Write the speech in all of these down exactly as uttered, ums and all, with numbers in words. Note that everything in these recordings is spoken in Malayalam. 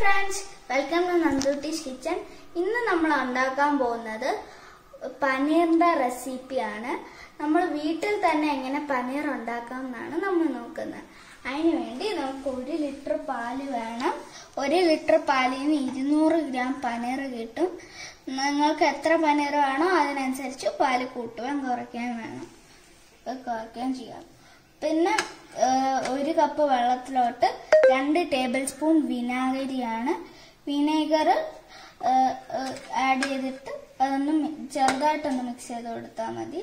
Friends welcome to Nandutty's kitchen इन നമ്മൾ ഉണ്ടാക്കാൻ പോകുന്നത് പനീറിന്റെ റെസിപ്പിയാണ് നമ്മൾ വീട്ടിൽ തന്നെ എങ്ങനെ പനീർ ഉണ്ടാക്കാം എന്നാണ് നമ്മൾ നോക്കുന്നത് അതിനു വേണ്ടി നമുക്ക് ഒരു ലിറ്റർ പാൽ വേണം ഒരു ലിറ്റർ പാലിന് ഇരുന്നൂറ് ഗ്രാം പനീർ കിട്ടും നിങ്ങൾക്ക് എത്ര പനീർ വേണോ അതിനനുസരിച്ച് പാൽ കൂട്ടുവാൻ കുറയ്ക്കാൻ വേണം കുറയ്ക്കാൻ ചെയ്യാം പിന്നെ ഒരു കപ്പ് വെള്ളത്തിലോട്ട് രണ്ട് ടേബിൾ സ്പൂൺ വിനാഗിരിയാണ് വിനേഗർ ആഡ് ചെയ്തിട്ട് അതൊന്ന് ചെറുതായിട്ടൊന്ന് മിക്സ് ചെയ്ത് കൊടുത്താൽ മതി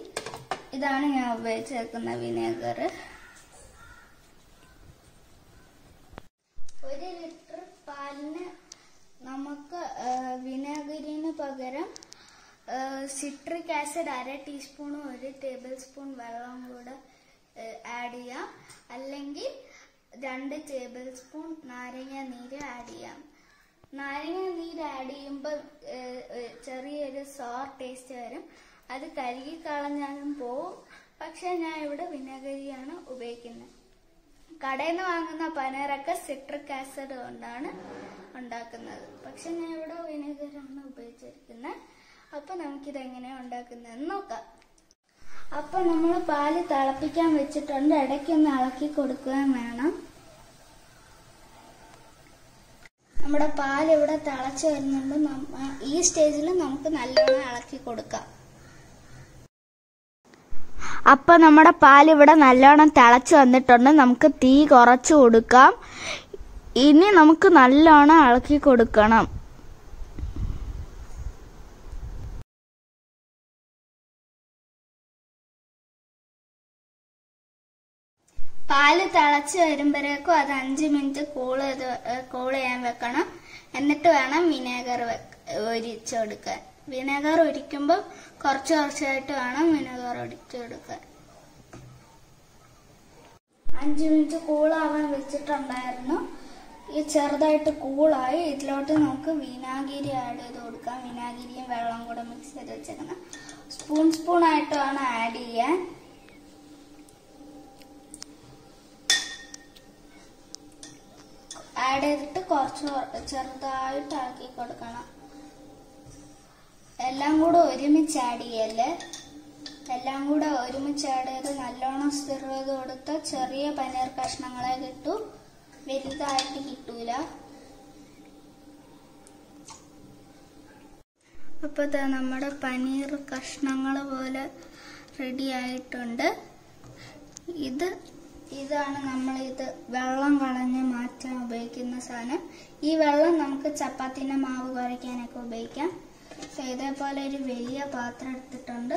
ഇതാണ് ഞാൻ ഉപയോഗിച്ചേക്കുന്ന വിനേഗർ ഒരു ലിറ്റർ പാലിന് നമുക്ക് വിനാഗിരിന് പകരം സിട്രിക് ആസിഡ് അര ടീസ്പൂണും ഒരു ടേബിൾ സ്പൂൺ വെള്ളവും കൂടെ ആഡ് ചെയ്യാം അല്ലെങ്കിൽ രണ്ട് ടേബിൾ സ്പൂൺ നാരങ്ങ നീര് ആഡ് ചെയ്യാം നാരങ്ങ നീര് ആഡ് ചെയ്യുമ്പോൾ ചെറിയൊരു സോർ ടേസ്റ്റ് വരും അത് കഴുകി കളഞ്ഞാലും പോവും പക്ഷെ ഞാൻ ഇവിടെ വിനാഗിരിയാണ് ഉപയോഗിക്കുന്നത് കടയിൽ നിന്ന് വാങ്ങുന്ന പനീറൊക്കെ സിട്രിക് ആസിഡ് കൊണ്ടാണ് ഉണ്ടാക്കുന്നത് പക്ഷെ ഞാൻ ഇവിടെ വിനാഗിരിയാണ് ഉപയോഗിച്ചിരിക്കുന്നത് അപ്പൊ നമുക്കിത് എങ്ങനെയാണ് ഉണ്ടാക്കുന്നതെന്ന് നോക്കാം അപ്പൊ നമ്മൾ പാല് തിളപ്പിക്കാൻ വെച്ചിട്ടുണ്ട് ഇടയ്ക്കൊന്ന് ഇളക്കി കൊടുക്കുകയും വേണം നമ്മുടെ പാൽ ഇവിടെ തിളച്ചു വരുന്നുണ്ട് ഈ സ്റ്റേജിൽ നമുക്ക് നല്ലോണം ഇളക്കി കൊടുക്കാം അപ്പൊ നമ്മുടെ പാൽ ഇവിടെ നല്ലോണം തിളച്ചു വന്നിട്ടുണ്ട് നമുക്ക് തീ കുറച്ചു കൊടുക്കാം ഇനി നമുക്ക് നല്ലോണം ഇളക്കി കൊടുക്കണം പാല് തിളച്ച് വരുമ്പോഴേക്കും അത് അഞ്ച് മിനിറ്റ് കൂൾ ചെയ്ത് കൂൾ ചെയ്യാൻ വെക്കണം എന്നിട്ട് വേണം വിനേഗർ ഒഴിച്ചു കൊടുക്കാൻ വിനേഗർ ഒഴിക്കുമ്പോൾ കുറച്ച് കുറച്ചായിട്ട് വേണം വിനേഗർ ഒഴിച്ചു കൊടുക്കാൻ അഞ്ച് മിനിറ്റ് കൂളാവാൻ വെച്ചിട്ടുണ്ടായിരുന്നു ഈ ചെറുതായിട്ട് കൂളായി ഇതിലോട്ട് നമുക്ക് വിനാഗിരി ആഡ് ചെയ്ത് കൊടുക്കാം വിനാഗിരിയും വെള്ളം കൂടെ മിക്സ് ചെയ്ത് വെച്ചേക്കണം സ്പൂൺ സ്പൂൺ ആയിട്ട് വേണം ആഡ് ചെയ്യാൻ ആഡ് ചെയ്തിട്ട് കുറച്ച് ചെറുതായിട്ട് ആക്കി കൊടുക്കണം എല്ലാം കൂടെ ഒരുമിച്ച് ആഡ് ചെയ്യല്ലേ എല്ലാം കൂടെ ഒരുമിച്ച് ആഡ് ചെയ്ത് നല്ലോണം സ്റ്റിർ ചെയ്ത് കൊടുത്ത ചെറിയ പനീർ കഷ്ണങ്ങളെ കിട്ടൂ വലുതായിട്ട് കിട്ടൂല അപ്പൊ നമ്മുടെ പനീർ കഷ്ണങ്ങൾ പോലെ റെഡി ആയിട്ടുണ്ട് ഇത് ഇതാണ് നമ്മൾ ഇത് വെള്ളം കളഞ്ഞ് മാറ്റാൻ ഉപയോഗിക്കുന്ന സാധനം ഈ വെള്ളം നമുക്ക് ചപ്പാത്തിന്റെ മാവ് കുഴയ്ക്കാനൊക്കെ ഉപയോഗിക്കാം സോ ഇതേപോലെ ഒരു വലിയ പാത്രം എടുത്തിട്ടുണ്ട്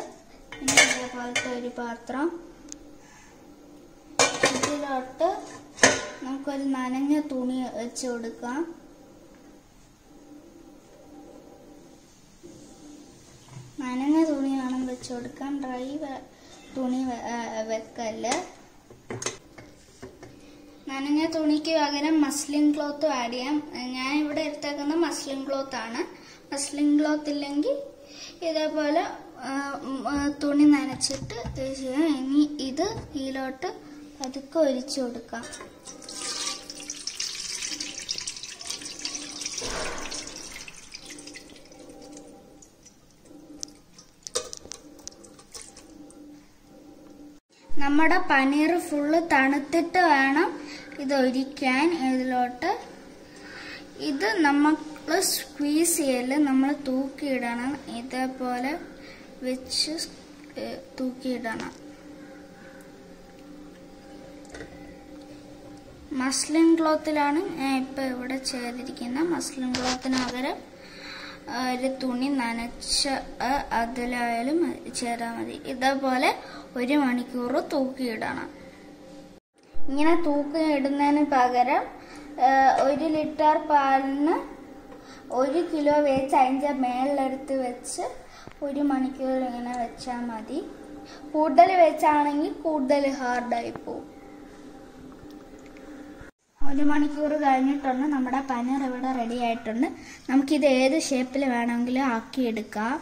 പിന്നെ ഇതേപോലത്തെ ഒരു പാത്രം ഇതിലോട്ട് നമുക്കൊരു നനഞ്ഞ തുണി വെച്ച് കൊടുക്കാം നനഞ്ഞ തുണി വേണം വെച്ച് കൊടുക്കാം ഡ്രൈ തുണി വെക്കല്ല നനഞ്ഞ തുണിക്ക് പകരം മസ്ലിൻ ക്ലോത്ത് ആഡ് ചെയ്യാം ഞാൻ ഇവിടെ എടുത്തേക്കുന്ന മസ്ലിൻ ക്ലോത്ത് ആണ് മസ്ലിൻ ക്ലോത്ത് ഇല്ലെങ്കിൽ ഇതേപോലെ തുണി നനച്ചിട്ട് ചെയ്യാം ഇനി ഇത് ഇതിലോട്ട് പതുക്കെ ഒഴിച്ചു കൊടുക്കാം നമ്മുടെ പനീർ ഫുള്ള് തണുത്തിട്ട് വേണം ഇതൊരിക്കാൻ ഇതിലോട്ട് ഇത് നമ്മൾ സ്ക്വീസ് ചെയ്യല് നമ്മൾ തൂക്കിയിടണം ഇതേപോലെ വെച്ച് തൂക്കിയിടണം മസ്ലിൻ ക്ലോത്തിലാണ് ഞാൻ ഇപ്പൊ ഇവിടെ ചെയ്തിരിക്കുന്നത് മസ്ലിൻ ക്ലോത്തിന് പകരം ഒരു തുണി നനച്ച അതിലായാലും ചേരാൻ മതി ഇതേപോലെ ഒരു മണിക്കൂർ തൂക്കിയിടണം ഇങ്ങനെ തൂക്കിയിടുന്നതിന് പകരം ഒരു ലിറ്റർ പാലിന് ഒരു കിലോ വേച്ച് അതിൻ്റെ മേളിലെടുത്ത് വെച്ച് ഒരു മണിക്കൂർ ഇങ്ങനെ വെച്ചാൽ മതി കൂടുതൽ വെച്ചാണെങ്കിൽ കൂടുതൽ ഹാർഡായി പോവും ഒരു മണിക്കൂർ കഴിഞ്ഞിട്ടുണ്ട് നമ്മുടെ പനീർ ഇവിടെ റെഡി ആയിട്ടുണ്ട് നമുക്കിത് ഏത് ഷേപ്പിൽ വേണമെങ്കിലും ആക്കിയെടുക്കാം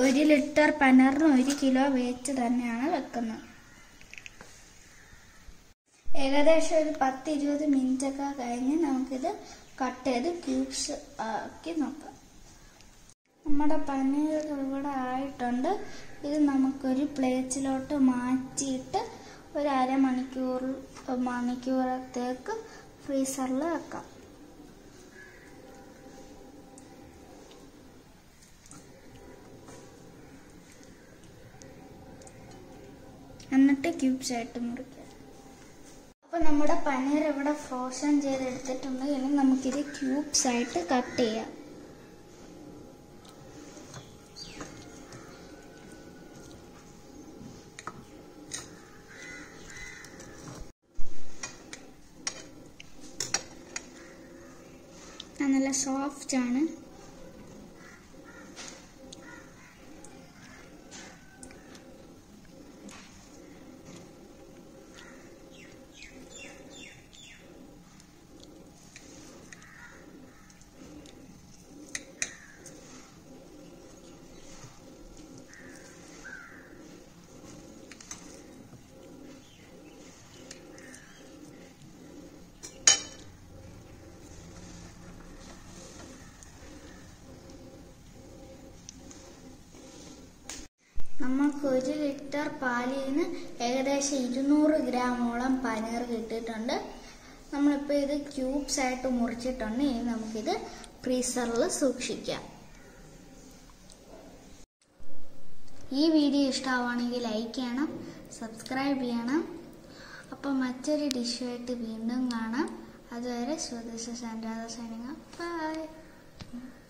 ഒരു ലിറ്റർ പനറിന് ഒരു കിലോ വെച്ച് തന്നെയാണ് വെക്കുന്നത്. ഏകദേശം ഒരു പത്ത് ഇരുപത് മിനിറ്റൊക്കെ കഴിഞ്ഞ് നമുക്കിത് കട്ട് ചെയ്ത് ക്യൂബ്സ് ആക്കി നോക്കാം. നമ്മുടെ പനീർ ഇവിടെ ആയിട്ടുണ്ട്. ഇത് നമുക്കൊരു പ്ലേറ്റിലോട്ട് മാറ്റിയിട്ട് ഒരു അരമണിക്കൂർ മണിക്കൂറത്തേക്ക് ഫ്രീസറിൽ വെക്കാം. എന്നിട്ട് ക്യൂബ്സ് ആയിട്ട് മുറിക്കാം. അപ്പോൾ നമ്മുടെ പനീർ ഇവിടെ ഫ്രോസൺ ചെയ്തെടുത്തിട്ടുണ്ട്. ഇനി നമുക്കിത് ക്യൂബ്സ് ആയിട്ട് കട്ട് ചെയ്യാം. നല്ല സോഫ്റ്റ് ആണ്. നമുക്ക് ഒരു ലിറ്റർ പാലിൽ നിന്ന് ഏകദേശം ഇരുന്നൂറ് ഗ്രാമോളം പനീർ കിട്ടിയിട്ടുണ്ട്. നമ്മളിപ്പോൾ ഇത് ക്യൂബ്സ് ആയിട്ട് മുറിച്ചിട്ടുണ്ട്. ഇനി നമുക്കിത് ഫ്രീസറിൽ സൂക്ഷിക്കാം. ഈ വീഡിയോ ഇഷ്ടമാവുകയാണെങ്കിൽ ലൈക്ക് ചെയ്യണം, സബ്സ്ക്രൈബ് ചെയ്യണം. അപ്പോൾ മറ്റൊരു ഡിഷുമായിട്ട് വീണ്ടും കാണാം. അതുവരെ ശ്രുതിസ് സൈനിങ് ഓഫ്. ബൈ.